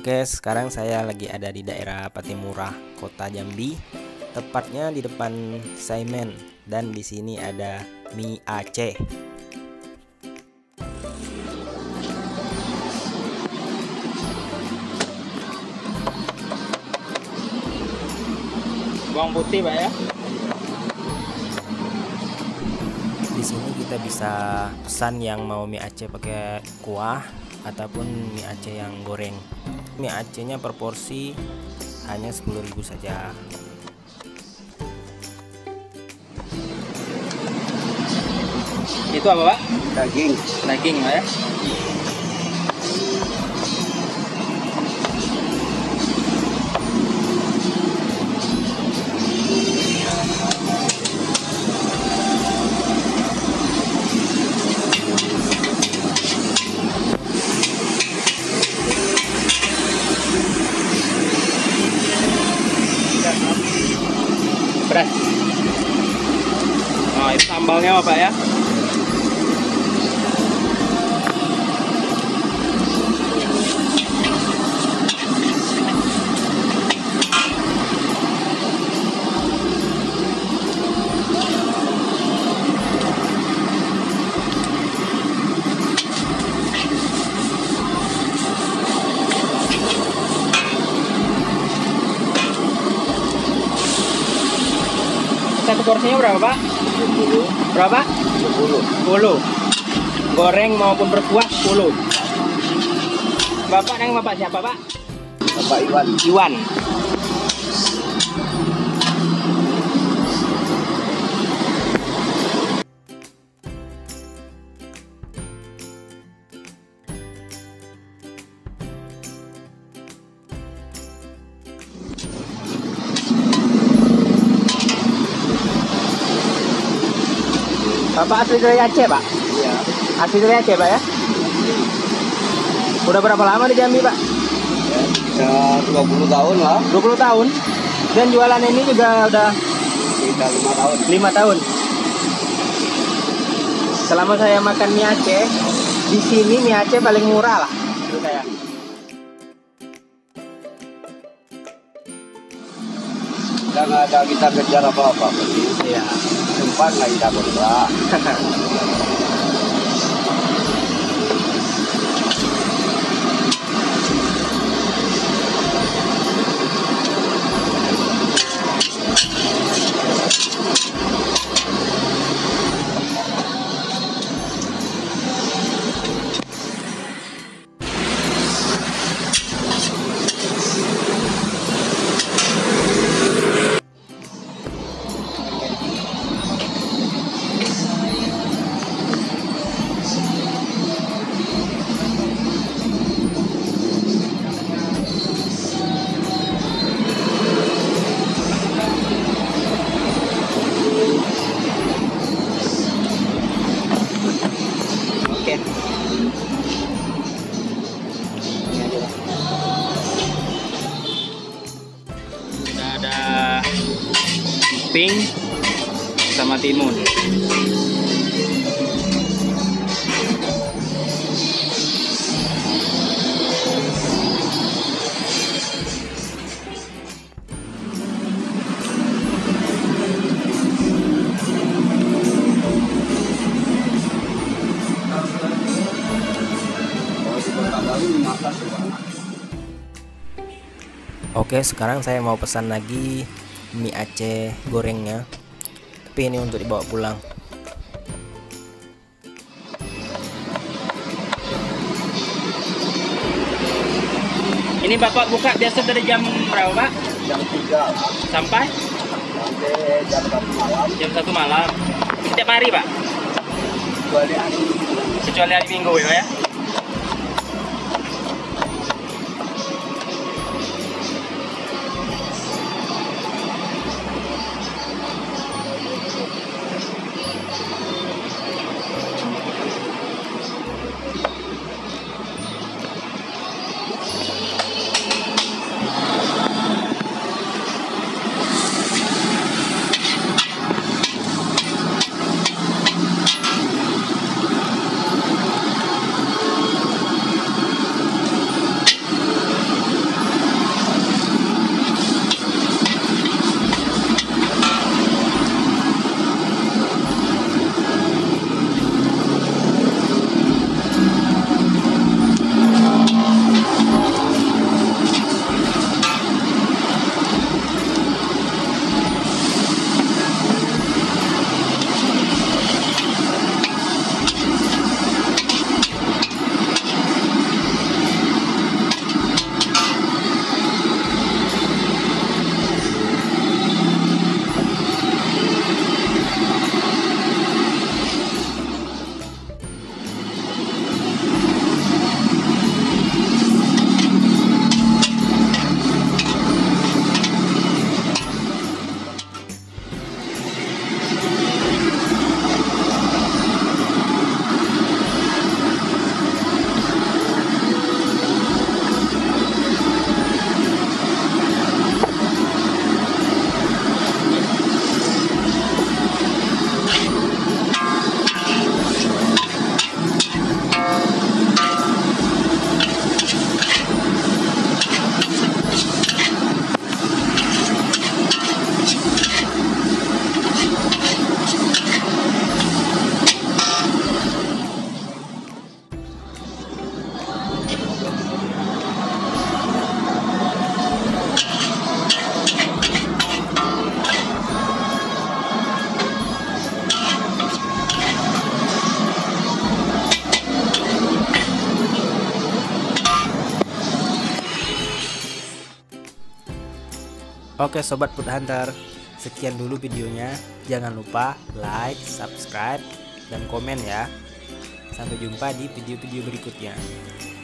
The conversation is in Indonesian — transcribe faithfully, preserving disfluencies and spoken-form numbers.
Oke, sekarang saya lagi ada di daerah Patimura, Kota Jambi, tepatnya di depan Saimen, dan di sini ada mie Aceh. Bawang putih, Pak, ya. Di sini kita bisa pesan yang mau mie Aceh pakai kuah ataupun mie Aceh yang goreng. Mie Acehnya per porsi hanya sepuluh ribu saja. Itu apa, Pak? Daging. Daging, Pak, ya. Beras. Nah, itu sambalnya apa, Pak, ya? Satu porsinya berapa, Pak? sepuluh. Berapa? sepuluh. sepuluh. Goreng maupun berkuah sepuluh. Bapak nang bapak siapa, Pak? Bapak Iwan. Iwan. Bapak asli dari Aceh, Pak? Iya. Asli dari Aceh, Pak, ya? Udah berapa lama di Jambi, Pak? Ya, dua puluh tahun lah. dua puluh tahun? Dan jualan ini juga udah? Kita lima tahun. lima tahun. Selama saya makan mie Aceh, di sini mie Aceh paling murah lah, menurut saya. Dan ada kita kejar apa-apa. Iya. Tempat lagi dapur lah. Ada pink sama timun. Oke, sekarang saya mau pesan lagi mie Aceh gorengnya, tapi ini untuk dibawa pulang. Ini Bapak buka biasa dari jam berapa, Pak? jam tiga. Sampai? Sampai jam satu malam. Jam satu malam. Setiap hari, Pak? Kecuali hari Minggu. Kecuali hari Minggu, ya? Oke Sobat Food Hunter, sekian dulu videonya. Jangan lupa like, subscribe, dan komen ya. Sampai jumpa di video-video berikutnya.